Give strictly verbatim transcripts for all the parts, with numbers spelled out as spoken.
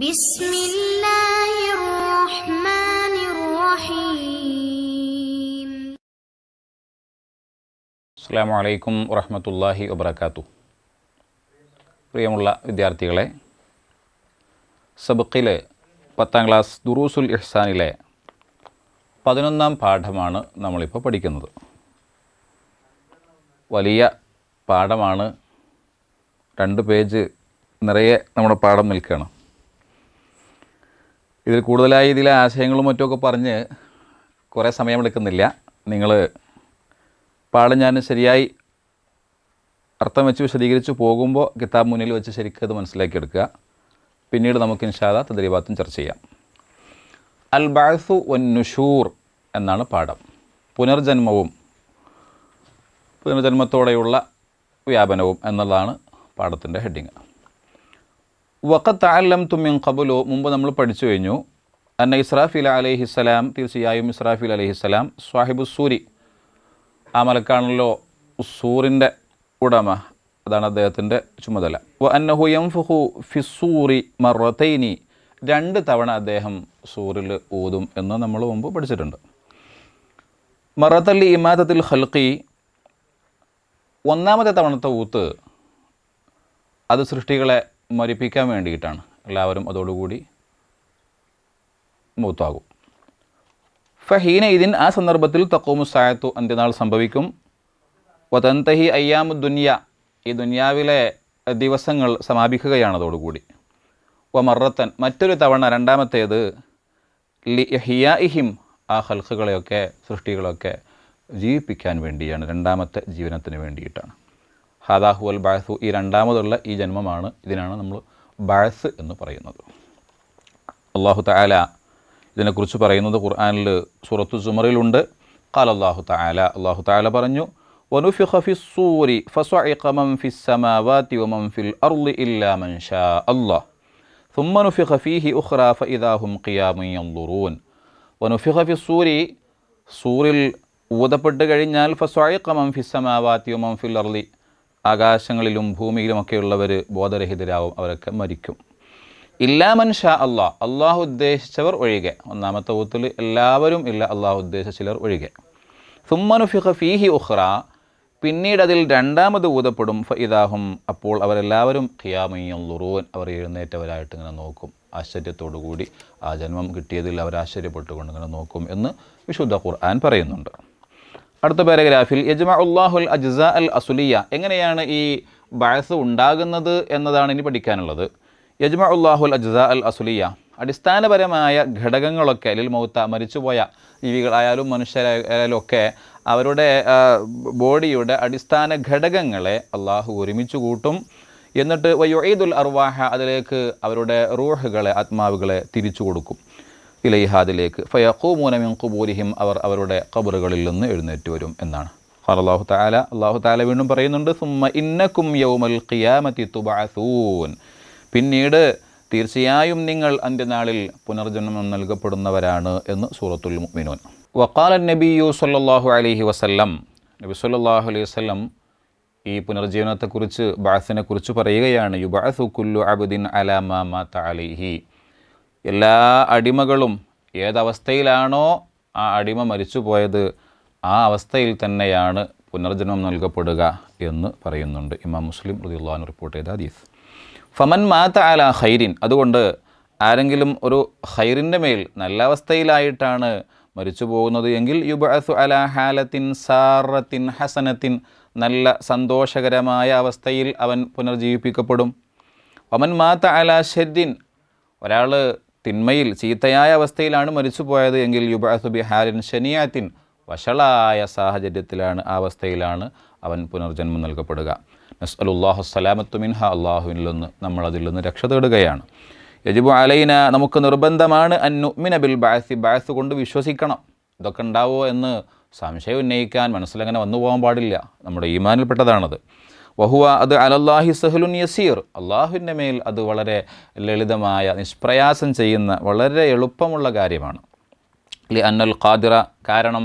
بسم الله الرحمن الرحيم. السلام عليكم ورحمة الله وبركاته. പ്രിയമുള്ള വിദ്യാർത്ഥികളെ, സബഖിലെ പത്താം ക്ലാസ് ദുറൂസുൽ ഇഹ്സാനിലെ പതിനൊന്നാം പാഠമാണ് നമ്മളിപ്പോൾ പഠിക്കുന്നത്. വലിയ പാഠമാണ്, രണ്ട് പേജ് നിറയെ നമ്മുടെ പാഠം നിൽക്കുകയാണ്. ഇതിൽ കൂടുതലായി ഇതിലെ ആശയങ്ങളും മറ്റുമൊക്കെ പറഞ്ഞ് കുറേ സമയമെടുക്കുന്നില്ല. നിങ്ങൾ പാഠം ഞാൻ ശരിയായി അർത്ഥം വെച്ച് വിശദീകരിച്ച് പോകുമ്പോൾ കിതാബ് മുന്നിൽ വെച്ച് ശരിക്കും അത് മനസ്സിലാക്കിയെടുക്കുക. പിന്നീട് നമുക്ക് ഇൻഷാ അല്ലാഹ് തദ്രീബാത്തും ചർച്ച ചെയ്യാം. അൽ ബഅ്സു വൻ നുശൂർ എന്നാണ് പാഠം. പുനർജന്മവും പുനർജന്മത്തോടെയുള്ള വ്യാപനവും എന്നുള്ളതാണ് പാഠത്തിൻ്റെ ഹെഡിങ്. വഖത്ത് അല്ലംതു മിൻ ഖബ്ലു, മുമ്പ് നമ്മൾ പഠിച്ചു കഴിഞ്ഞു, അന്ന ഇസ്രാഫീൽ അലൈഹിസ്സലാം, തീർച്ചയായും ഇസ്രാഫീൽ അലൈഹിസ്സലാം സ്വാഹിബു സൂരി, ആ മലക്കാണല്ലോ സൂറിൻ്റെ ഉടമ, അതാണ് അദ്ദേഹത്തിൻ്റെ ചുമതല. വ അന്നഹു യൻഫുഖു ഫിസ്സൂരി മറതൈനി, രണ്ട് തവണ അദ്ദേഹം സൂറിൽ ഊതും എന്ന് നമ്മൾ മുമ്പ് പഠിച്ചിട്ടുണ്ട്. മറതല്ലി ഇമാദത്തിൽ ഖൽഖി, ഒന്നാമത്തെ തവണത്തെ ഊത്ത് അത് സൃഷ്ടികളെ മരിപ്പിക്കാൻ വേണ്ടിയിട്ടാണ്, എല്ലാവരും അതോടുകൂടി മൂത്താകും. ഫഹീന ഇതിൻ, ആ സന്ദർഭത്തിൽ തഖൂമു സാഅത്തു, അന്ത്യനാൾ സംഭവിക്കും. വതന്തഹി അയ്യാമു ദുനിയ, ഈ ദുനിയാവിലെ ദിവസങ്ങൾ സമാപിക്കുകയാണതോടുകൂടി. വമറത്തൻ, മറ്റൊരു തവണ രണ്ടാമത്തേത്, ലി ഇഹ്യാഇഹിം, ആ ഖൽഖുകളെയൊക്കെ സൃഷ്ടികളൊക്കെ ജീവിപ്പിക്കാൻ വേണ്ടിയാണ്, രണ്ടാമത്തെ ജീവനത്തിന് വേണ്ടിയിട്ടാണ്. ഹാദാഹു അൽ ബഅ്സു, ഈ രണ്ടാമതുള്ള ഈ ജന്മമാണ്, ഇതിനാണ് നമ്മൾ ബഅ്സ് എന്ന് പറയുന്നത്. അല്ലാഹു തആല ഇതിനെക്കുറിച്ച് പറയുന്നത് ഖുർആനിൽ സൂറത്തു സുമറിലുണ്ട്. ഖാല അല്ലാഹു തആല, അല്ലാഹു തആല പറഞ്ഞു, വനുഫിഖ ഫിസ്സൂരി ഫസഇഖ മൻ ഫിസ്സമാവാതി വമൻ ഫിൽ അർളി ഇല്ലാ മൻ ശാ അല്ലാഹ് ثم نفخ فيه أخرى فإذا هم قيام ينظرون. ونفخ في الصور, സൂറിൽ ഊതപ്പെട്ട് കഴിഞ്ഞാൽ ഫസഇഖ മൻ ഫിസ്സമാവാതി വമൻ ഫിൽ അർളി, ആകാശങ്ങളിലും ഭൂമിയിലുമൊക്കെയുള്ളവർ ബോധരഹിതരാവും, അവരൊക്കെ മരിക്കും. ഇല്ലാ മൻ ഷാ അല്ലാഹ്, അള്ളാഹു ഉദ്ദേശിച്ചവർ ഒഴികെ, ഒന്നാമത്തെ ഊത്തിൽ എല്ലാവരും ഇല്ല, അള്ളാഹു ഉദ്ദേശിച്ച ചിലർ ഒഴികെ. സുമ്മ നുഫിഖ ഫീഹി ഉഖ്റ, പിന്നീട് അതിൽ രണ്ടാമത് ഊതപ്പെടും. ഫഇദാഹും, അപ്പോൾ അവരെല്ലാവരും ഖിയാമു യൻളുറൂൻ, അവർ എഴുന്നേറ്റവരായിട്ട് ഇങ്ങനെ നോക്കും, ആശ്ചര്യത്തോടു കൂടി, ആ ജന്മം കിട്ടിയതിൽ അവർ ആശ്ചര്യപ്പെട്ടുകൊണ്ട് ഇങ്ങനെ നോക്കും എന്ന് വിശുദ്ധ ഖുർആൻ പറയുന്നുണ്ട്. അടുത്ത പാരഗ്രാഫിൽ യജ്മഉല്ലാഹുൽ അജ്സാ അൽ അസുലിയ, എങ്ങനെയാണ് ഈ ബഅ്സ് ഉണ്ടാകുന്നത് എന്നതാണ് ഇനി പഠിക്കാനുള്ളത്. യജ്മഉല്ലാഹുൽ അജ്സാ അൽ അസുലിയ, അടിസ്ഥാനപരമായ ഘടകങ്ങളൊക്കെ, ലിൽ മൗത്ത, മരിച്ചുപോയ ജീവികളായാലും മനുഷ്യരായാലും ഒക്കെ അവരുടെ ബോഡിയുടെ അടിസ്ഥാന ഘടകങ്ങളെ അള്ളാഹു ഒരുമിച്ച് കൂട്ടും. എന്നിട്ട് വയുഈദുൽ അർവാഹ, അതിലേക്ക് അവരുടെ റൂഹുകളെ, ആത്മാവുകളെ തിരിച്ചു കൊടുക്കും. ഇലൈഹ, അതിലേക്ക്. ഫയഖൂമൂന മിൻ ഖുബൂരിഹിം, അവർ അവരുടെ ഖബറുകളിൽ നിന്ന് എഴുന്നേറ്റ് വരും എന്നാണ്. ഖാല അല്ലാഹു തആല, അല്ലാഹു തആല വീണ്ടും പറയുന്നുണ്ട്, സുമ്മ ഇന്നക്കും യൗമൽ ഖിയാമത്തി തുബഅസൂൻ, പിന്നീട് തീർച്ചയായും നിങ്ങൾ അന്ത്യനാളിൽ പുനർജന്മം നൽകപ്പെടുന്നവരാണ് എന്ന് സൂറത്തുൽ മുഅ്മിനൂൻ. വഖാല നബിയു സല്ലല്ലാഹു അലൈഹി വസല്ലം, നബി സല്ലല്ലാഹു അലൈഹി വസല്ലം ഈ പുനർജീവനത്തെക്കുറിച്ച്, ബഅസിനെക്കുറിച്ച് പറയുകയാണ്. യുബഅസു കുല്ലു അബ്ദിൻ അലാ മാ മാത അലൈഹി, എല്ലാ അടിമകളും ഏതവസ്ഥയിലാണോ ആ അടിമ മരിച്ചു പോയത് ആ അവസ്ഥയിൽ തന്നെയാണ് പുനർജന്മം നൽകപ്പെടുക എന്ന് പറയുന്നുണ്ട്. ഇമാം മുസ്ലിം റളിയല്ലാഹു അൻഹു റിപ്പോർട്ട് ചെയ്ത ഹദീസ്. ഫമൻ മാത അലാ ഖൈരിൻ, അതുകൊണ്ട് ആരെങ്കിലും ഒരു ഖൈറിൻ്റെ മേൽ, നല്ല അവസ്ഥയിലായിട്ടാണ് മരിച്ചു പോകുന്നത് എങ്കിൽ യുബഅസു അലാ ഹാലത്തിൻ സാറത്തിൻ ഹസനത്തിൻ, നല്ല സന്തോഷകരമായ അവസ്ഥയിൽ അവൻ പുനർജീവിപ്പിക്കപ്പെടും. ഫമൻ മാത അലാ ശദ്ദിൻ, ഒരാൾ തിന്മയിൽ ചീത്തയായ അവസ്ഥയിലാണ് മരിച്ചു പോയത് എങ്കിൽ യുബഅസു ബി ഹാലിൻ ശനിയാത്തിൻ, വഷളായ സാഹചര്യത്തിലാണ്, ആ അവസ്ഥയിലാണ് അവൻ പുനർജന്മം നൽകപ്പെടുക. നസ്അലുല്ലാഹു സലാമത്തു മിൻഹ, അള്ളാഹുവിൽ നിന്ന് നമ്മളതിൽ നിന്ന് രക്ഷ തേടുകയാണ്. യജിബു അലൈന, നമുക്ക് നിർബന്ധമാണ്, അന്നുഅ്മിന ബിൽ ബഅസി, ബഅസ് കൊണ്ട് വിശ്വസിക്കണം. ഇതൊക്കെ ഉണ്ടാവുമോ എന്ന് സംശയം ഉന്നയിക്കാൻ മനസ്സിലങ്ങനെ വന്നു പോകാൻ പാടില്ല, നമ്മുടെ ഈമാനിൽപ്പെട്ടതാണത്. വഹുവ, അത് അലല്ലാഹി സഹലുൻ യസീർ, അള്ളാഹുവിൻ്റെ മേൽ അത് വളരെ ലളിതമായ, നിഷ്പ്രയാസം ചെയ്യുന്ന, വളരെ എളുപ്പമുള്ള കാര്യമാണ്. ലി അന്നൽ ഖാദിറ, കാരണം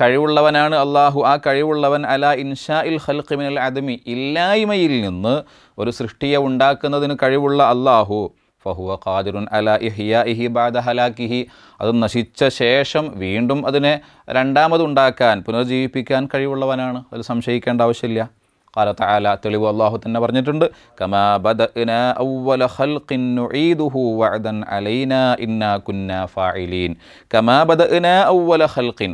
കഴിവുള്ളവനാണ് അള്ളാഹു, ആ കഴിവുള്ളവൻ അലാ ഇൻഷാ ഇൽ ഖൽഖി മിനൽ അദമി, ഇല്ലായ്മയിൽ നിന്ന് ഒരു സൃഷ്ടിയെ ഉണ്ടാക്കുന്നതിന് കഴിവുള്ള അള്ളാഹു. ഫഹുവ ഖാദിറുൻ അലാ ഇഹ്യാഇഹി ബഅദ ഹലാകിഹി, അത് നശിച്ച ശേഷം വീണ്ടും അതിനെ രണ്ടാമതുണ്ടാക്കാൻ പുനർജീവിപ്പിക്കാൻ കഴിവുള്ളവനാണ്, അതിൽ സംശയിക്കേണ്ട ആവശ്യമില്ല. ഖാല തആല, തെളിവ് അല്ലാഹു തന്നെ പറഞ്ഞിട്ടുണ്ട്, കമാ ബദഅനാ അവ്വല ഖൽഖിൻ നുഈദുഹു വഅദൻ അലൈനാ ഇന്നാ കുന്നാ ഫാഇലീൻ. കമാ ബദഅനാ അവ്വല ഖൽഖിൻ,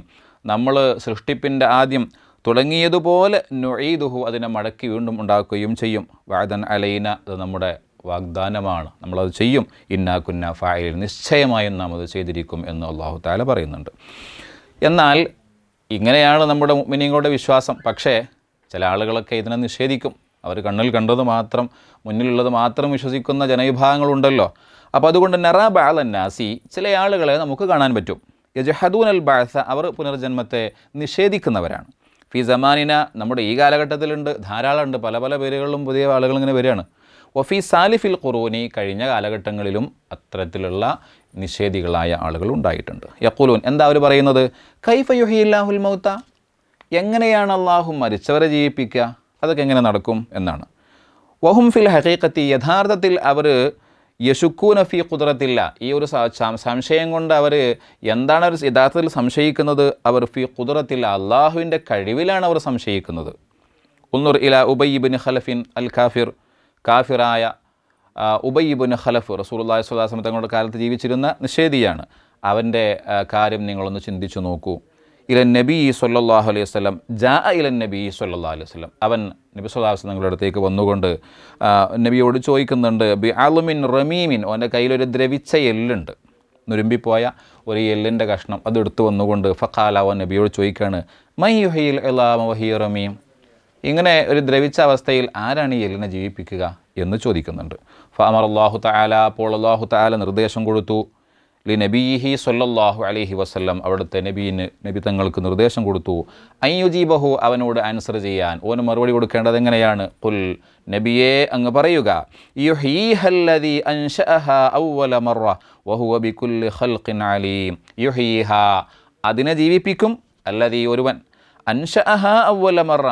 നമ്മൾ സൃഷ്ടിപ്പിൻ്റെ ആദ്യം തുടങ്ങിയതുപോലെ നുഈദുഹു അതിനെ മടക്കി വീണ്ടും ഉണ്ടാക്കുകയും ചെയ്യും. വഅദൻ അലൈന, അത് നമ്മുടെ വാഗ്ദാനമാണ്, നമ്മളത് ചെയ്യും. ഇന്നാ കുന്നാ ഫാഇലീൻ, നിശ്ചയമായും നാം അത് ചെയ്തിരിക്കും എന്ന് അല്ലാഹു തആല പറയുന്നുണ്ട്. എന്നാൽ ഇങ്ങനെയാണ് നമ്മുടെ മുഅ്മിനീങ്ങളുടെ വിശ്വാസം. പക്ഷേ ചില ആളുകളൊക്കെ ഇതിനെ നിഷേധിക്കും. അവർ കണ്ണിൽ കണ്ടത് മാത്രം, മുന്നിലുള്ളത് മാത്രം വിശ്വസിക്കുന്ന ജനവിഭാഗങ്ങളുണ്ടല്ലോ. അപ്പോൾ അതുകൊണ്ട് നറ ബഅലന്നാസി, ചില ആളുകളെ നമുക്ക് കാണാൻ പറ്റും. യജ്ഹദൂൻ അൽ ബഅസ, അവർ പുനർജന്മത്തെ നിഷേധിക്കുന്നവരാണ്. ഫി സമാനിന, നമ്മുടെ ഈ കാലഘട്ടത്തിലുണ്ട്, ധാരാളം ഉണ്ട്, പല പല പേരുകളിലും പുതിയ ആളുകൾ ഇങ്ങനെ വരികയാണ്. വഫി സാലിഫിൽ ഖുറൂനി, കഴിഞ്ഞ കാലഘട്ടങ്ങളിലും അത്തരത്തിലുള്ള നിഷേധികളായ ആളുകൾ ഉണ്ടായിട്ടുണ്ട്. യഖൂലൂൻ, എന്താ അവർ പറയുന്നത്? കൈഫ യുഹ്യില്ലാഹുൽ മൗത, എങ്ങനെയാണ് അള്ളാഹു മരിച്ചവരെ ജീവിപ്പിക്കുക, അതൊക്കെ എങ്ങനെ നടക്കും എന്നാണ്. വഹും ഫിൽ ഹഖീഖത്തി, യഥാർത്ഥത്തിൽ അവർ യശുക്കൂന ഫി ഖുദ്റത്തില്ല, ഈ ഒരു സംശയം കൊണ്ട് അവർ എന്താണ് അവർ യഥാർത്ഥത്തിൽ സംശയിക്കുന്നത്? അവർ ഫി ഖുദ്റത്തില്ല, അള്ളാഹുവിൻ്റെ കഴിവിലാണ് അവർ സംശയിക്കുന്നത്. ഉന്നുർ ഇല ഉബയ്യ് ഇബ്നു ഖലഫിൻ അൽ കാഫിർ, കാഫിറായ ഉബയ്യ് ഇബ്നു ഖലഫ് റസൂലുള്ളാഹി സ്വല്ലല്ലാഹു അലൈഹി വസല്ലം തങ്ങളുടെ കാലത്ത് ജീവിച്ചിരുന്ന നിഷേധിയാണ്. അവൻ്റെ കാര്യം നിങ്ങളൊന്ന് ചിന്തിച്ചു നോക്കൂ. ഇലൻ നബി സ്വല്ലല്ലാഹു അലൈഹി വസല്ലം, ജാ ഇലൻ നബി സ്വല്ലല്ലാഹു അലൈഹി വസല്ലം, അവൻ നബി സ്വല്ലല്ലാഹു അലൈഹി വസല്ലം നിങ്ങളുടെ അടുത്തേക്ക് വന്നുകൊണ്ട് നബിയോട് ചോദിക്കുന്നുണ്ട്. ബി അലുമിൻ റമീമിൻ, അവൻ്റെ കയ്യിലൊരു ദ്രവിച്ച എല്ലുണ്ട്, നുരുമ്പിപ്പോയ ഒരു എല്ലിൻ്റെ കഷ്ണം, അതെടുത്ത് വന്നുകൊണ്ട് ഫഖാല, അവൻ നബിയോട് ചോദിക്കുകയാണ്, മൻ യുഹ്യിൽ ഇളാമ വഹിയ റമീം, ഇങ്ങനെ ഒരു ദ്രവിച്ച അവസ്ഥയിൽ ആരാണ് ഈ എല്ലിനെ ജീവിപ്പിക്കുക എന്ന് ചോദിക്കുന്നുണ്ട്. ഫഅമർ അല്ലാഹു തആല, അപ്പോൾ അല്ലാഹു തആല നിർദ്ദേശം കൊടുത്തു. ലി നബിഹി സ്വല്ലല്ലാഹു അലൈഹി വസല്ലം, അവിടുത്തെ നബീന് നബി തങ്ങൾക്ക് നിർദ്ദേശം കൊടുത്തു. അയ്യുജീബഹു, അവനോട് ആൻസർ ചെയ്യാൻ, ഓന് മറുപടി കൊടുക്കേണ്ടത് എങ്ങനെയാണ്? ഖുൽ, നബിയെ അങ്ങ് പറയുക, യുഹീഹല്ലദീ അൻശഅഹാ അവ്വല മർറ വഹുവ ബികുല്ലി ഖൽഖിൻ അലീം. യുഹീഹാ, അതിനെ ജീവിപ്പിക്കും, അല്ലദീ, ഒരുവൻ, അൻശഅഹാ അവ്വല മർറ,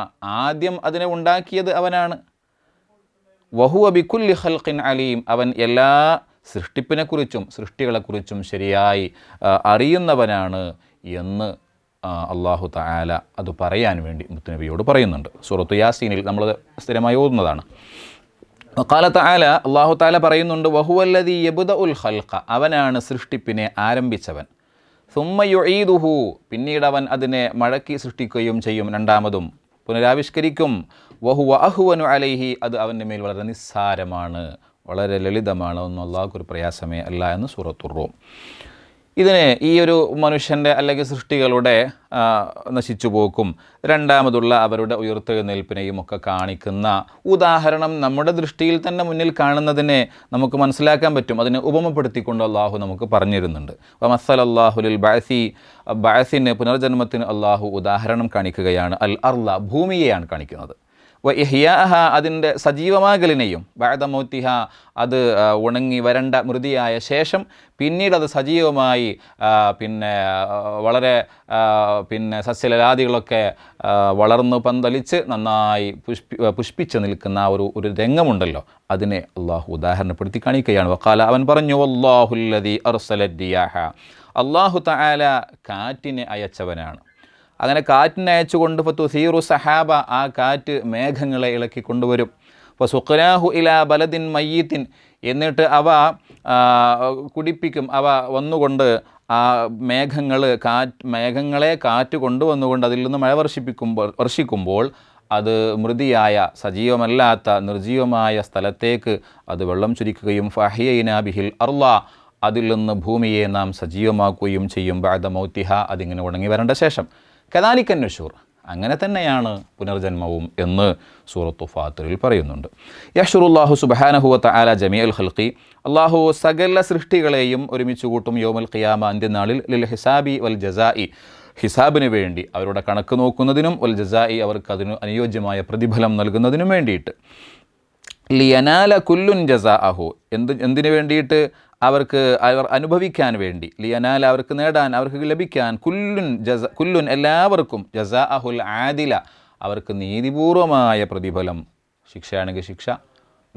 ആദ്യം അതിനെ ഉണ്ടാക്കിയത് അവനാണ്, വഹുവ ബികുല്ലി ഖൽഖിൻ അലീം, അവൻ എല്ലാ സൃഷ്ടിപ്പിനെക്കുറിച്ചും സൃഷ്ടികളെക്കുറിച്ചും ശരിയായി അറിയുന്നവനാണ് എന്ന് അല്ലാഹു തആല അത് പറയാൻ വേണ്ടി മുത്തുനബിയോട് പറയുന്നുണ്ട്. സൂറത്തു യാസീനിൽ നമ്മൾ സ്ഥിരമായി ഓതുന്നതാണ്. ഖാല തആല, അല്ലാഹു തആല പറയുന്നുണ്ട്, വഹുവല്ലദീ യബ്ദഉൽ ഖൽഖ, അവനാണ് സൃഷ്ടിപ്പിനെ ആരംഭിച്ചവൻ. സുമ്മ യുഈദുഹു, പിന്നീട് അവൻ അതിനെ മടക്കി സൃഷ്ടിക്കുകയും ചെയ്യും, രണ്ടാമതും പുനരാവിഷ്കരിക്കും. വഹുവ അഹ്വനു അലൈഹി, അത് അവൻ്റെ മേൽ വളരെ നിസ്സാരമാണ്, വളരെ ലളിതമാണ്, ഒന്നും അല്ലാഹുക്കൊരു പ്രയാസമേ അല്ല എന്ന് സൂറത്തുർ റൂം. ഇതിന് ഈ ഒരു മനുഷ്യൻ്റെ അല്ലെങ്കിൽ സൃഷ്ടികളുടെ നശിച്ചുപോക്കും രണ്ടാമതുള്ള അവരുടെ ഉയർത്തെഴുന്നേൽപ്പിനെയും ഒക്കെ കാണിക്കുന്ന ഉദാഹരണം നമ്മുടെ ദൃഷ്ടിയിൽ തന്നെ മുന്നിൽ കാണുന്നതിനെ നമുക്ക് മനസ്സിലാക്കാൻ പറ്റും. അതിനെ ഉപമപ്പെടുത്തിക്കൊണ്ട് അള്ളാഹു നമുക്ക് പറഞ്ഞിരുന്നുണ്ട്. അപ്പോൾ മസൽ അള്ളാഹു ലിൽ ബഅസി, ബഅസിന് പുനർജന്മത്തിന് അള്ളാഹു ഉദാഹരണം കാണിക്കുകയാണ്. അൽ അർള, ഭൂമിയെയാണ് കാണിക്കുന്നത്. വ ഇഹ്യാഅഹ, അതിൻ്റെ സജീവമാകലിനെയും. ബഅദ മൗതിഹ, അത് ഉണങ്ങി വരണ്ട മൃതിയായ ശേഷം പിന്നീട് അത് സജീവമായി പിന്നെ വളരെ പിന്നെ സസ്യലതാദികളൊക്കെ വളർന്നു പന്തലിച്ച് നന്നായി പുഷ്പി പുഷ്പിച്ച് നിൽക്കുന്ന ആ ഒരു ഒരു രംഗമുണ്ടല്ലോ, അതിനെ അള്ളാഹു ഉദാഹരണപ്പെടുത്തി കാണിക്കുകയാണ്. വഖാല, അവൻ പറഞ്ഞു, വല്ലാഹുൽ ലദീ അർസല ദിയാഹ, അള്ളാഹു തആല കാറ്റിനെ അയച്ചവനാണ്. അങ്ങനെ കാറ്റിനെ അയച്ചുകൊണ്ട് ഫത്തു സീറു സഹാബ, ആ കാറ്റ് മേഘങ്ങളെ ഇളക്കി കൊണ്ടുവരും. ഫസുഖ്നാഹു ഇലാ ബലദിൻ മയ്യത്തിൻ, എന്നിട്ട് അവ കുടിപ്പിക്കും, അവ വന്നുകൊണ്ട് ആ മേഘങ്ങൾ കാറ്റ് മേഘങ്ങളെ കാറ്റ് കൊണ്ടുവന്നുകൊണ്ട് അതിൽ നിന്ന് മഴ വർഷിപ്പിക്കുമ്പോൾ വർഷിക്കുമ്പോൾ അത് മൃതിയായ സജീവമല്ലാത്ത നിർജീവമായ സ്ഥലത്തേക്ക് അത് വെള്ളം ചുരിക്കുകയും. ഫഹിയൈനാ ബിഹിൽ അർള, അതിൽ നിന്ന് ഭൂമിയെ നാം സജീവമാക്കുകയും ചെയ്യും. ബഅദ മൗതിഹ, അതിങ്ങനെ ഉണങ്ങി വരേണ്ട ശേഷം. കദാലിക നുശൂർ, അങ്ങനെ തന്നെയാണ് പുനർജന്മവും എന്ന് സൂറത്തു ഫാത്തിറിൽ പറയുന്നുണ്ട്. യഹ്ശുറുല്ലാഹു സുബ്ഹാനഹു വതആല ജമീഅൽ ഖൽഖി, അല്ലാഹു സകല സൃഷ്ടികളെയും ഒരുമിച്ച് കൂട്ടും. യൗമുൽ ഖിയാമ, അന്ത്യനാളിൽ. ലിൽ ഹിസാബി വൽ ജസാഇ, ഹിസാബിന് വേണ്ടി, അവരുടെ കണക്ക് നോക്കുന്നതിനും. വൽ ജസാഇ, അവർക്ക് അതിന് അനുയോജ്യമായ പ്രതിഫലം നൽകുന്നതിനും വേണ്ടിയിട്ട്. ലിയനാല കുല്ലുൻ ജസാഅഹു, എന്ത് എന്തിനു വേണ്ടിയിട്ട്? അവർക്ക് അവർ അനുഭവിക്കാൻ വേണ്ടി. ലിയനാൽ, അവർക്ക് നേടാൻ, അവർക്ക് ലഭിക്കാൻ. കുല്ലുൻ ജസ കുല്ലുൻ, എല്ലാവർക്കും. ജസാഅഹുൽ ആദില, അവർക്ക് നീതിപൂർവമായ പ്രതിഫലം, ശിക്ഷയാണെങ്കിൽ ശിക്ഷ,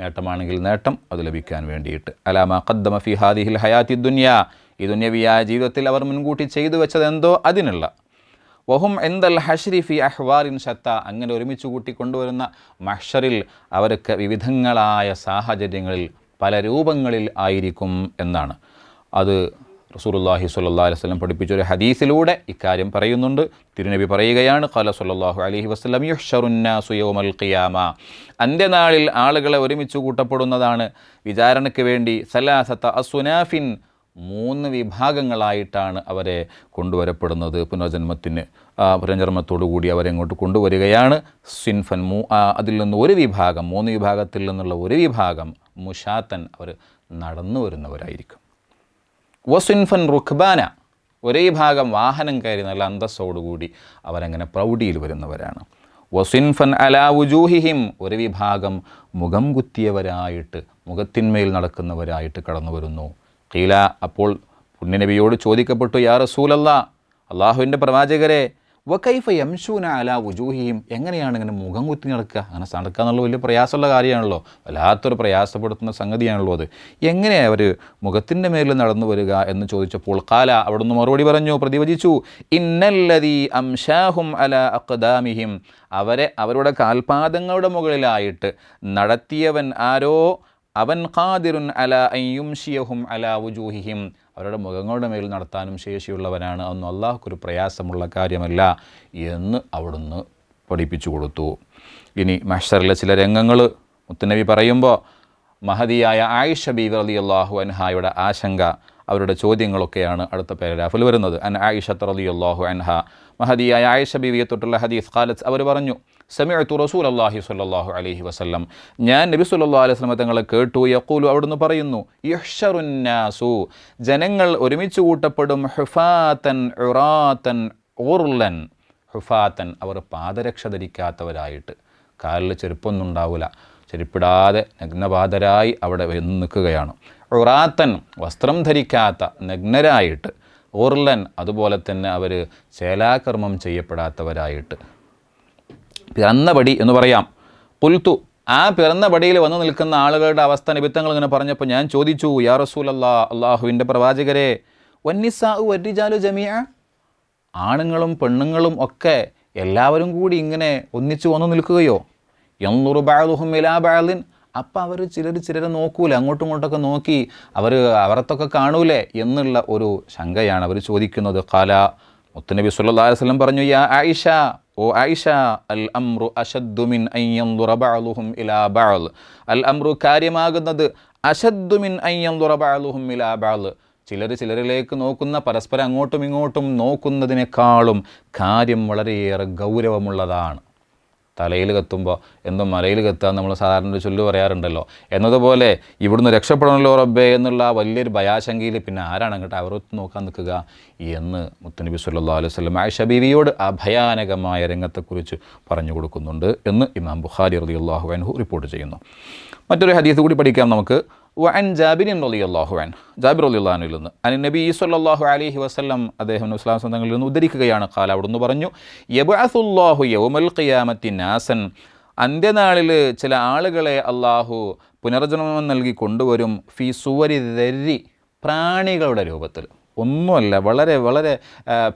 നേട്ടമാണെങ്കിൽ നേട്ടം അത് ലഭിക്കാൻ വേണ്ടിയിട്ട്. അലാമാ ഖദ്ദമ ഫി ഹാദിഹിൽ ഹയാത്തി ദുനിയാ, ഈ ദുന്യവിയായ ജീവിതത്തിൽ അവർ മുൻകൂട്ടി ചെയ്തു വെച്ചതെന്തോ അതിനുള്ള. വഹും എന്തൽ ഹഷ്രി ഫി അഹ്വാറിൻ ഷത്ത, അങ്ങനെ ഒരുമിച്ച് കൂട്ടിക്കൊണ്ടുവരുന്ന മഹ്ഷറിൽ അവർക്ക് വിവിധങ്ങളായ സാഹചര്യങ്ങളിൽ പല രൂപങ്ങളിൽ ആയിരിക്കും എന്നാണ്. അത് റസൂലുള്ളാഹി സ്വല്ലല്ലാഹി അലൈഹി വസല്ലം പഠിപ്പിച്ചൊരു ഹദീസിലൂടെ ഇക്കാര്യം പറയുന്നുണ്ട്. തിരുനബി പറയുകയാണ്, ഖാല സ്വല്ലല്ലാഹു അലൈഹി വസല്ലം യുഹ്ശറുന്നാസു യൗമൽ ഖിയാമ, അന്ത്യനാളിൽ ആളുകളെ ഒരുമിച്ച് കൂട്ടപ്പെടുന്നതാണ് വിചാരണയ്ക്ക് വേണ്ടി. സലാസത അസുനാഫിൻ, മൂന്ന് വിഭാഗങ്ങളായിട്ടാണ് അവരെ കൊണ്ടുവരപ്പെടുന്നത്. പുനർജന്മത്തിന് പുനർജന്മത്തോടു കൂടി അവരെ ഇങ്ങോട്ട് കൊണ്ടുവരികയാണ്. സിൻഫൻ മൂ, അതിൽ നിന്ന് ഒരു വിഭാഗം, മൂന്ന് വിഭാഗത്തിൽ നിന്നുള്ള ഒരു വിഭാഗം മുഷാത്തൻ, അവർ നടന്നു വരുന്നവരായിരിക്കും. വസിൻഫൻ റുഖ്ബാന, ഒരേ ഭാഗം വാഹനം കയറി നല്ല അന്തസ്സോടുകൂടി അവരങ്ങനെ പ്രൗഢിയിൽ വരുന്നവരാണ്. വസിൻഫൻ അലാ വുജൂഹിഹിം, ഒരു വിഭാഗം മുഖം കുത്തിയവരായിട്ട് മുഖത്തിന്മേൽ നടക്കുന്നവരായിട്ട് കടന്നു വരുന്നു. ഖീല, അപ്പോൾ പുണ്യനബിയോട് ചോദിക്കപ്പെട്ടു, യാ റസൂലല്ലാ, അള്ളാഹുവിൻ്റെ പ്രവാചകരെ, വക്കൈഫ യംശൂന അലാ വുജൂഹിഹിം, എങ്ങനെയാണ് ഇങ്ങനെ മുഖം കുത്തി നടക്കുക? അങ്ങനെ നടക്കുക എന്നുള്ള വലിയ പ്രയാസമുള്ള കാര്യമാണല്ലോ, വല്ലാത്തൊരു പ്രയാസപ്പെടുത്തുന്ന സംഗതിയാണല്ലോ അത്. എങ്ങനെയാണ് അവർ മുഖത്തിൻ്റെ മേലിൽ നടന്നു വരിക എന്ന് ചോദിച്ചപ്പോൾ ഖാല, അവിടുന്ന് മറുപടി പറഞ്ഞു, പ്രതിവചിച്ചു, ഇന്നല്ലദീ അംശാഹും അലാ അഖ്ദാമിഹിം, അവരെ അവരുടെ കാൽപാദങ്ങളുടെ മുകളിലായിട്ട് നടത്തിയവൻ ആരോ, അവൻ ഖാദിറുൻ അലാ അൻ യുംശിയഹും അലാ വുജൂഹിഹിം, അവരുടെ മുഖങ്ങളുടെ മേൽ നടത്താനും ശേഷിയുള്ളവനാണ്, അതൊന്നും അള്ളാഹുക്കൊരു പ്രയാസമുള്ള കാര്യമല്ല എന്ന് അവിടുന്ന് പഠിപ്പിച്ചു കൊടുത്തു. ഇനി മഹ്ശറിലെ ചില രംഗങ്ങൾ മുത്തുനബി പറയുമ്പോൾ മഹദിയായ ആയിഷ ബീവി റളിയല്ലാഹു അൻഹായുടെ ആശങ്ക, അവരുടെ ചോദ്യങ്ങളൊക്കെയാണ് അടുത്ത പാരഗ്രാഫിൽ വരുന്നത്. അൻ ആയിഷത്ത് റളിയല്ലാഹു അൻഹ, മഹദിയായ ആയിഷ ബീവിയെ തൊട്ടുള്ള ഹദീസ്. ഖാലത്ത്, അവർ പറഞ്ഞു, സമീഅതു റസൂലല്ലാഹി സ്വല്ലല്ലാഹു അലൈഹി വസല്ലം, ഞാൻ നബി സ്വല്ലല്ലാഹു അലൈഹി വസല്ലം തങ്ങളെ കേട്ടു. യഖൂലു, അവിടുന്ന് പറയുന്നു, യുഹ്ശറുന്നാസു, ജനങ്ങൾ ഒരുമിച്ച് കൂട്ടപ്പെടും. ഹുഫാതൻ ഉറാതൻ ഉർലൻ, ഹുഫാതൻ, അവർ പാദരക്ഷ ധരിക്കാത്തവരായിട്ട്, കാലിൽ ചെരുപ്പൊന്നും ഉണ്ടാവില്ല, ചെരുപ്പിടാതെ നഗ്നപാതരായി അവിടെ വന്ന് നിൽക്കുകയാണ്. ഉറാത്തൻ, വസ്ത്രം ധരിക്കാത്ത നഗ്നരായിട്ട്. ഉർലൻ, അതുപോലെ തന്നെ അവർ ചേലാകർമ്മം ചെയ്യപ്പെടാത്തവരായിട്ട്, പിറന്ന പടി എന്ന് പറയാം. പുൽത്തു, ആ പിറന്ന പടിയിൽ വന്നു നിൽക്കുന്ന ആളുകളുടെ അവസ്ഥ നിമിത്തങ്ങൾ ഇങ്ങനെ പറഞ്ഞപ്പോൾ ഞാൻ ചോദിച്ചു, യാ റസൂലല്ലാ, അള്ളാഹുവിൻ്റെ പ്രവാചകരെ, വന്നിസാഉ വരിജാലു ജമീഅ, ആണുങ്ങളും പെണ്ണുങ്ങളും ഒക്കെ എല്ലാവരും കൂടി ഇങ്ങനെ ഒന്നിച്ചു വന്നു നിൽക്കുകയോ? യൻളുറു ബഅലുഹും ഇലാ ബഅലിൻ, അപ്പം അവർ ചിലർ ചിലരെ നോക്കൂലേ, അങ്ങോട്ടും ഇങ്ങോട്ടൊക്കെ നോക്കി അവർ അവർത്തൊക്കെ കാണൂലേ എന്നുള്ള ഒരു ശങ്കയാണ് അവർ ചോദിക്കുന്നത്. ഖാല, മുത്തുനബി സ്വല്ലല്ലാഹു അലൈഹി വസല്ലം പറഞ്ഞു, യാ ആയിഷ, ഓ ആയിഷ, അൽ അംറു അശദ്ദു മിൻ അൻ യൻദുറ ബഅലുഹും ഇലാ ബഅൽ, അൽ അംറു, കാര്യമാകുന്നത്, അശദ്ദു മിൻ അൻ യൻദുറ ബഅലുഹും ഇലാ ബഅൽ, ചിലർ ചിലരിലേക്ക് നോക്കുന്ന, പരസ്പരം അങ്ങോട്ടും ഇങ്ങോട്ടും നോക്കുന്നതിനേക്കാളും കാര്യം വളരെയേറെ ഗൗരവമുള്ളതാണ്. തലയിൽ കത്തുമ്പോൾ എന്തോ മലയിൽ കത്തുക നമ്മൾ സാധാരണ ഒരു ചൊല്ലു പറയാറുണ്ടല്ലോ എന്നതുപോലെ ഇവിടുന്ന് രക്ഷപ്പെടണമല്ലോ റബ്ബേ എന്നുള്ള വലിയൊരു ഭയാശങ്കയിൽ പിന്നെ ആരാണ് അങ്ങോട്ട് അവരൊത്ത് നോക്കാൻ നിൽക്കുക എന്ന് മുത്തുനബി സല്ലല്ലാഹു അലൈഹി വസല്ലം ആയിഷ ബീവിയോട് ആ ഭയാനകമായ രംഗത്തെക്കുറിച്ച് പറഞ്ഞു കൊടുക്കുന്നുണ്ട് എന്ന് ഇമാം ബുഖാരി റളിയല്ലാഹു അൻഹു റിപ്പോർട്ട് ചെയ്യുന്നു. മറ്റൊരു ഹദീസ് കൂടി പഠിക്കാം നമുക്ക്. വഅൻ ജാബിരിൻ റളിയല്ലാഹു അൻഹു, ജാബിർ റളിയല്ലാഹു അൻഹുവിൽ നിന്ന്, അൻ നബി സല്ലല്ലാഹു അലൈഹി വസല്ലം, അദ്ദേഹം ഇസ്ലാം സ്വന്തങ്ങളിൽ നിന്ന് ഉദ്ധരിക്കുകയാണ്. ഖാല, അവിടുന്ന് പറഞ്ഞു, യബ്അസുല്ലാഹു യൗമൽ ഖിയാമത്തി നാസൻ, അന്ത്യനാളിൽ ചില ആളുകളെ അള്ളാഹു പുനർജന്മം നൽകി കൊണ്ടുവരും. ഫി സുവരി ദരി, പ്രാണികളുടെ രൂപത്തിൽ, ഒന്നുമല്ല, വളരെ വളരെ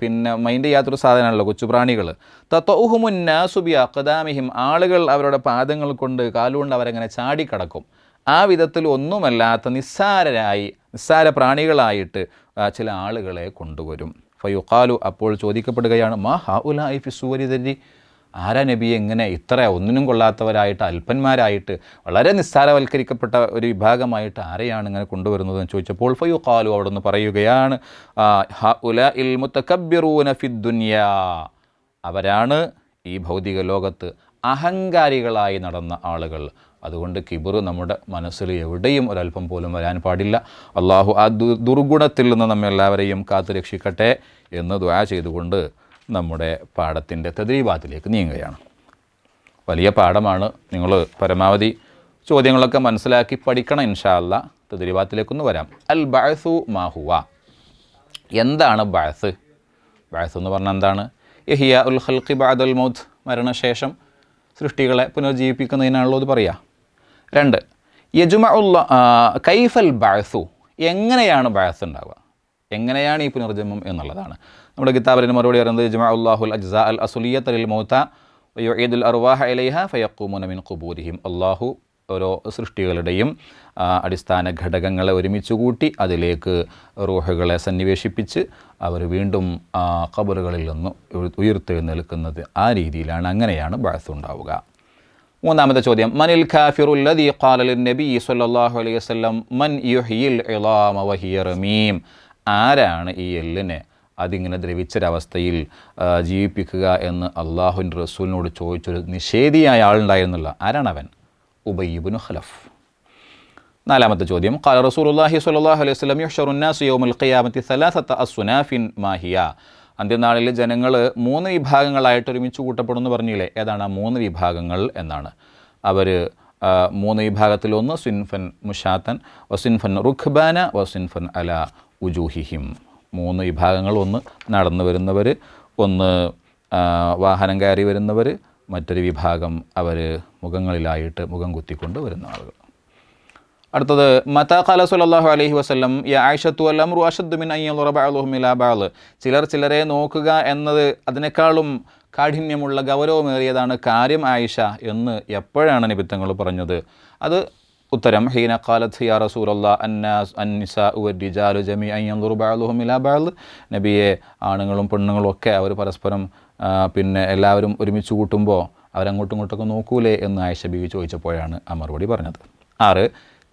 പിന്നെ മൈൻഡ് ചെയ്യാത്തൊരു സാധനമാണല്ലോ കൊച്ചുപ്രാണികൾ. തതൗഹുമുൻ നാസു ബി അഖ്ദാമിഹിം, ആളുകൾ അവരുടെ പാദങ്ങൾ കൊണ്ട്, കാലുകൊണ്ട് അവരങ്ങനെ ചാടിക്കടക്കും. ആ വിധത്തിൽ ഒന്നുമല്ലാത്ത നിസ്സാരരായി, നിസ്സാര പ്രാണികളായിട്ട് ചില ആളുകളെ കൊണ്ടുവരും. ഫയുഖാലു, അപ്പോൾ ചോദിക്കപ്പെടുകയാണ്, മാ ഹൗലാഇ ഫി സുവരി ദരി, ആരാ നബി എങ്ങനെ ഇത്ര ഒന്നിനും കൊള്ളാത്തവരായിട്ട്, അല്പന്മാരായിട്ട്, വളരെ നിസ്സാരവൽക്കരിക്കപ്പെട്ട ഒരു വിഭാഗമായിട്ട് ആരെയാണ് ഇങ്ങനെ കൊണ്ടുവരുന്നതെന്ന് ചോദിച്ചപ്പോൾ ഫയുഖാലു, അവിടെ നിന്ന് പറയുകയാണ്, ഹൗലാഇൽ മുതകബ്ബിറൂന ഫിദ്ദുനിയാ, അവരാണ് ഈ ഭൗതിക ലോകത്ത് അഹങ്കാരികളായി നടന്ന ആളുകൾ. അതുകൊണ്ട് കിബർ നമ്മുടെ മനസ്സിൽ എവിടെയും ഒരല്പം പോലും വരാൻ പാടില്ല. അള്ളാഹു ആ ദു ദുർഗുണത്തിൽ നിന്ന് നമ്മെല്ലാവരെയും കാത്തു രക്ഷിക്കട്ടെ എന്ന് ദുആ ചെയ്തുകൊണ്ട് നമ്മുടെ പാഠത്തിൻ്റെ തദ്രീബാത്തിലേക്ക് നീങ്ങുകയാണ്. വലിയ പാഠമാണ്, നിങ്ങൾ പരമാവധി ചോദ്യങ്ങളൊക്കെ മനസ്സിലാക്കി പഠിക്കണം ഇൻഷാ അല്ലാ. തദ്രീബാത്തിലേക്കൊന്ന് വരാം. അൽ ബഅ്സു മാ ഹുവ, എന്താണ് ബഅ്സ്? ബഅ്സ് എന്ന് പറഞ്ഞാൽ എന്താണ്? ഇഹ്യാ ഉൽ ഖൽഖി ബഅദൽ മൗത്ത്, മരണശേഷം സൃഷ്ടികളെ പുനർജീവിപ്പിക്കുന്നതിനാണുള്ളത് പറയാം. രണ്ട്, യജുമഉൽ കൈഫൽ ബഅ്സു, എങ്ങനെയാണ് ബഅ്സ് ഉണ്ടാവുക, എങ്ങനെയാണ് ഈ പുനർജന്മം എന്നുള്ളതാണ്. നമ്മുടെ കിതാബിന് മറുപടി പറയുന്നത് യജുമഉല്ലാഹുൽ അജ്സാ അൽ അസ്ലിയത ലിൽ മൗതാ വയുഈദുൽ അർവാഹ ഇലൈഹാ ഫയഖൂമുന മിൻ ഖുബൂരിഹിം. അല്ലാഹു ഓരോ സൃഷ്ടികളുടെയും അടിസ്ഥാന ഘടകങ്ങളെ ഒരുമിച്ച് കൂട്ടി അതിലേക്ക് റൂഹുകളെ സന്നിവേശിപ്പിച്ച് അവർ വീണ്ടും ഖബറുകളിൽ നിന്ന് ഉയർത്തെഴുന്നേൽക്കുന്നത് ആ രീതിയിലാണ്, അങ്ങനെയാണ് ബഅ്സ് ഉണ്ടാവുക. മൂന്നാമത്തെ ചോദ്യം, മനിൽ കാഫിറുൽ ലദീ ഖാല ലിന്നബി സ്വല്ലല്ലാഹു അലൈഹി വസല്ലം മൻ യുഹ്യിൽ ഇളാമ വഹിയ റമീം. ആരാണ് ഈ എല്ലിനെ അതിങ്ങനെ ദ്രവിച്ചൊരവസ്ഥയിൽ ജീവിപ്പിക്കുക എന്ന് അള്ളാഹുവിൻ്റെ റസൂലിനോട് ചോദിച്ചൊരു നിഷേധിയായ ആളുണ്ടായിരുന്നില്ല, ആരാണവൻ? ഉബൈ ഇബ്നു ഖലഫ്. നാലാമത്തെ ചോദ്യം, ഖാല റസൂലുള്ളാഹി സ്വല്ലല്ലാഹു അലൈഹി വസല്ലം യുഹ്ശറു അന്നാസു യൗമൽ ഖിയാമത്തി സലാസത അസ്നാഫിൻ മാഹിയ. അന്ത്യനാളിൽ ജനങ്ങൾ മൂന്ന് വിഭാഗങ്ങളായിട്ട് ഒരുമിച്ച് കൂട്ടപ്പെടുമെന്ന് പറഞ്ഞില്ലേ, ഏതാണ് ആ മൂന്ന് വിഭാഗങ്ങൾ എന്നാണ്. അവർ മൂന്ന് വിഭാഗത്തിലൊന്ന് സിൻഫൻ മുഷാത്തൻ, വസിൻഫൻ റുഖ്ബാന, വസിൻഫൻ അല ഉജൂഹിഹിം. മൂന്ന് വിഭാഗങ്ങൾ, ഒന്ന് നടന്നു വരുന്നവർ, ഒന്ന് വാഹനം കയറി വരുന്നവർ, മറ്റൊരു വിഭാഗം അവർ മുഖങ്ങളിലായിട്ട് മുഖം കുത്തിക്കൊണ്ട് വരുന്ന ആളുകൾ. അടുത്തത് മതാ ഖാല സ്വല്ലല്ലാഹു അലൈഹി വസല്ലം യാ ആയിഷത്തു വൽ അംറു അശദ്ദു മിൻ അയ്യ ളറബ അലഹും ഇലാ ബഅദ്. ചിലർ ചിലരെ നോക്കുക എന്നത് അതിനേക്കാളും കാഠിന്യമുള്ള ഗൗരവമേറിയതാണ് കാര്യം ആയിഷ എന്ന് എപ്പോഴാണ് നിബിത്തങ്ങൾ പറഞ്ഞത്? അത് ഉത്തരം ഹീന ഖാലത്ത് യാ റസൂലല്ലാഹ് അന്നാസ് അൻനിസാഉ വരിജാലു ജമീഅൻ യൻദുറു ബഅദുഹും ഇലാ ബഅദ്. നബിയെ, ആണുങ്ങളും പെണ്ണുങ്ങളും ഒക്കെ അവർ പരസ്പരം പിന്നെ എല്ലാവരും ഒരുമിച്ച് കൂട്ടുമ്പോൾ അവരങ്ങോട്ടും ഇങ്ങോട്ടൊക്കെ നോക്കൂലേ എന്ന് ആയിഷ ബീവി ചോദിച്ചപ്പോഴാണ് ആ മറുപടി പറഞ്ഞത്. ആറ്,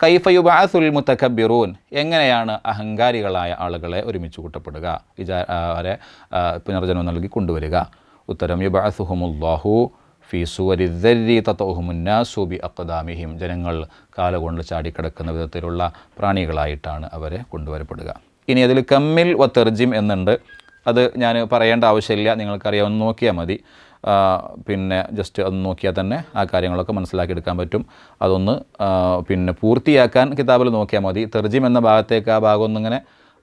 കൈഫ യുബഅസുൽ മുതകബ്ബിറൂൻ. എങ്ങനെയാണ് അഹങ്കാരികളായ ആളുകളെ ഒരുമിച്ച് കൂട്ടപ്പെടുക, വിചാ അവരെ പുനർജന്മം നൽകി കൊണ്ടുവരിക? ഉത്തരം യുബഅസുഹുമുല്ലാഹു ഫീ സുവരി ദരി തതഉഹുന്നാസു ബി അഖ്ദാമിഹിം. ജനങ്ങൾ കാലുകൊണ്ട് ചാടിക്കിടക്കുന്ന വിധത്തിലുള്ള പ്രാണികളായിട്ടാണ് അവരെ കൊണ്ടുവരപ്പെടുക. ഇനി അതിൽ കമ്മിൽ വ തർജിം എന്നുണ്ട്, അത് ഞാൻ പറയേണ്ട ആവശ്യമില്ല, നിങ്ങൾക്കറിയാവുന്ന നോക്കിയാൽ മതി. പിന്നെ ജസ്റ്റ് അത് നോക്കിയാൽ തന്നെ ആ കാര്യങ്ങളൊക്കെ മനസ്സിലാക്കിയെടുക്കാൻ പറ്റും. അതൊന്ന് പിന്നെ പൂർത്തിയാക്കാൻ കിതാബിൽ നോക്കിയാൽ മതി. തെർജിം എന്ന ഭാഗത്തേക്ക് ആ ഭാഗം ഒന്നിങ്ങനെ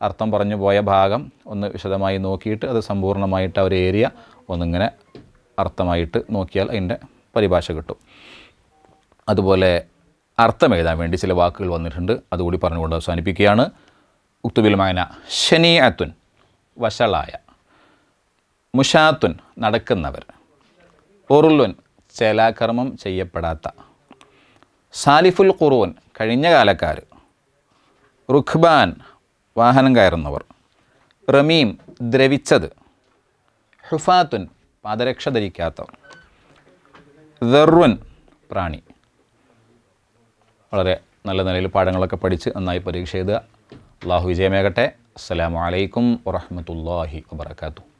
അർത്ഥം പറഞ്ഞു പോയ ഭാഗം ഒന്ന് വിശദമായി നോക്കിയിട്ട് അത് സമ്പൂർണ്ണമായിട്ട് ആ ഒരു ഏരിയ ഒന്നിങ്ങനെ അർത്ഥമായിട്ട് നോക്കിയാൽ അതിൻ്റെ പരിഭാഷ കിട്ടും. അതുപോലെ അർത്ഥം എഴുതാൻ വേണ്ടി ചില വാക്കുകൾ വന്നിട്ടുണ്ട്, അതുകൂടി പറഞ്ഞുകൊണ്ട് അവസാനിപ്പിക്കുകയാണ്. ഉക്തുബിൽ മായന ശനീഅത്തുൻ വഷളായ, മുഷാത്തുൻ നടക്കുന്നവർ, ഉറുലുൻ ചേലാകർമ്മം ചെയ്യപ്പെടാത്ത, സാലിഫുൽ ഖുറൂൻ കഴിഞ്ഞ കാലക്കാർ, റുഖ്ബാൻ വാഹനം കയറുന്നവർ, റമീം ദ്രവിച്ചത്, ഹുഫാത്തുൻ പാദരക്ഷ ധരിക്കാത്തവർ, ദർറുൻ പ്രാണി. വളരെ നല്ല നിലയിൽ പാഠങ്ങളൊക്കെ പഠിച്ച് നന്നായി പരീക്ഷ എഴുതുക. അള്ളാഹു വിജയമേകട്ടെ. അസ്സലാമു അലൈക്കും വറഹ്മത്തുള്ളാഹി വബറകാതുഹു.